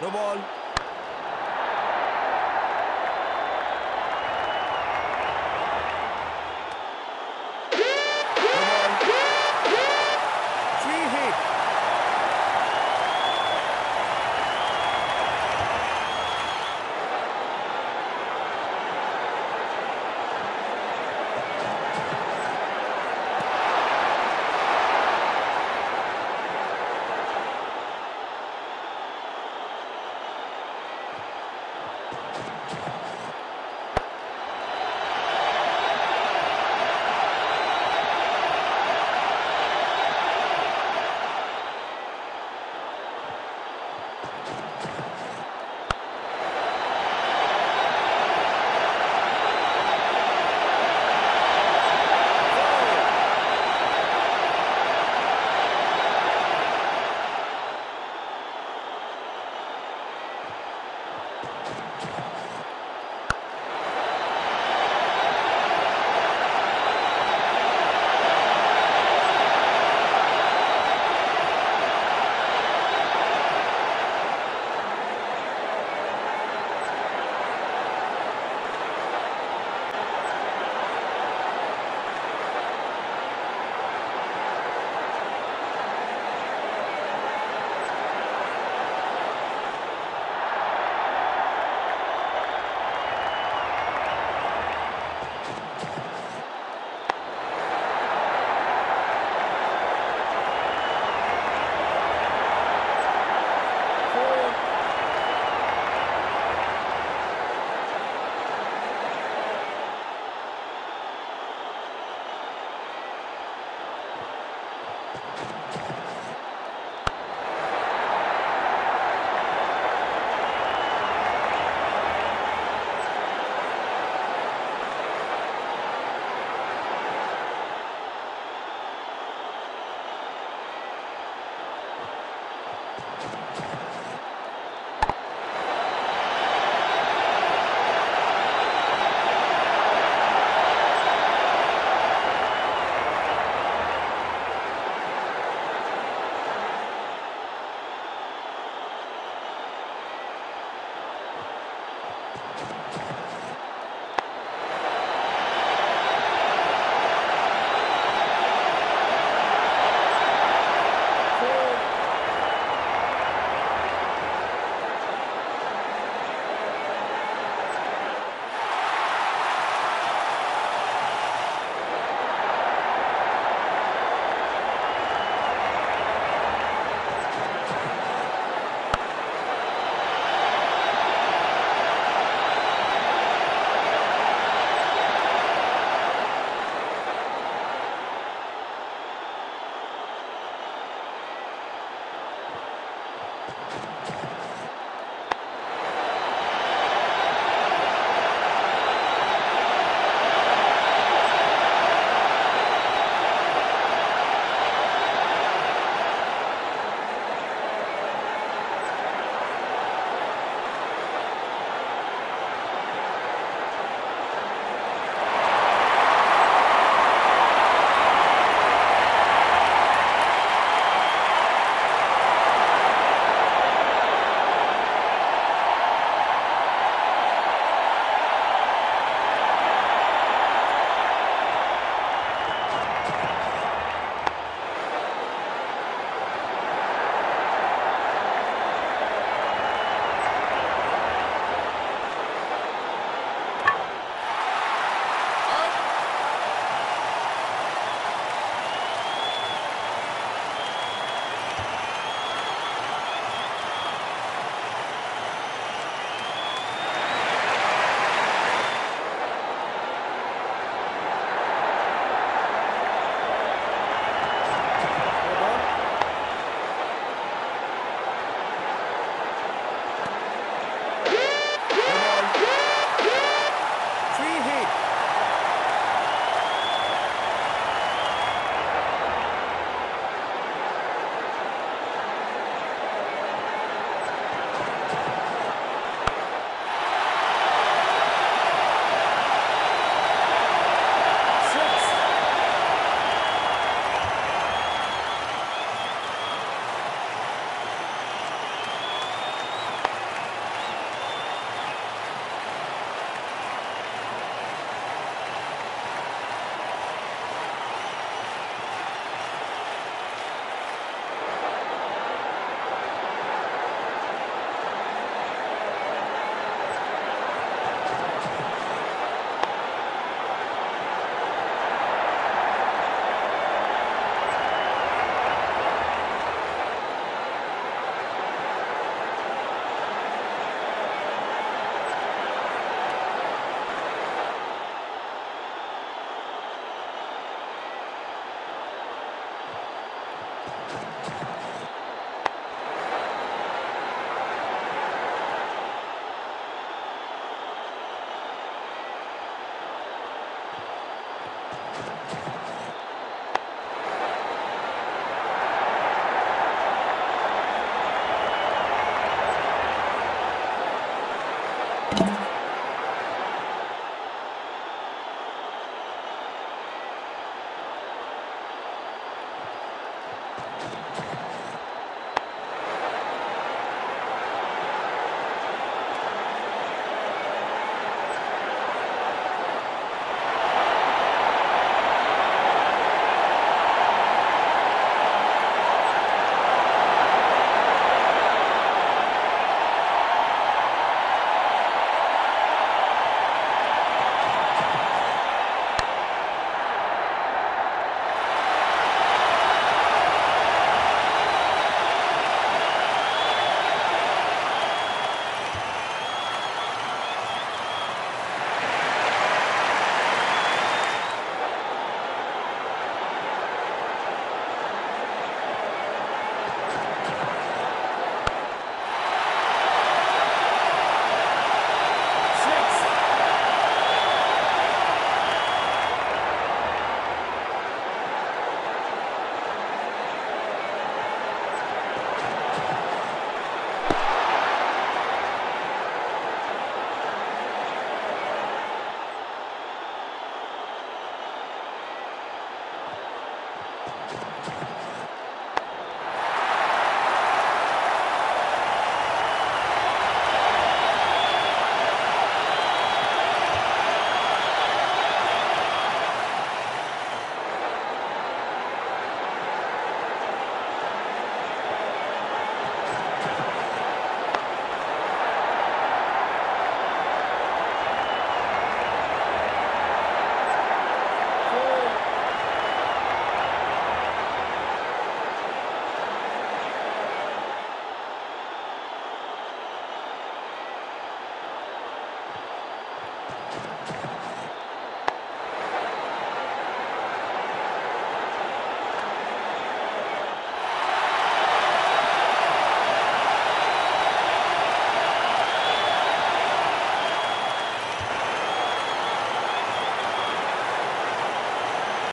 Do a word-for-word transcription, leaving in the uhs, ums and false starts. No ball.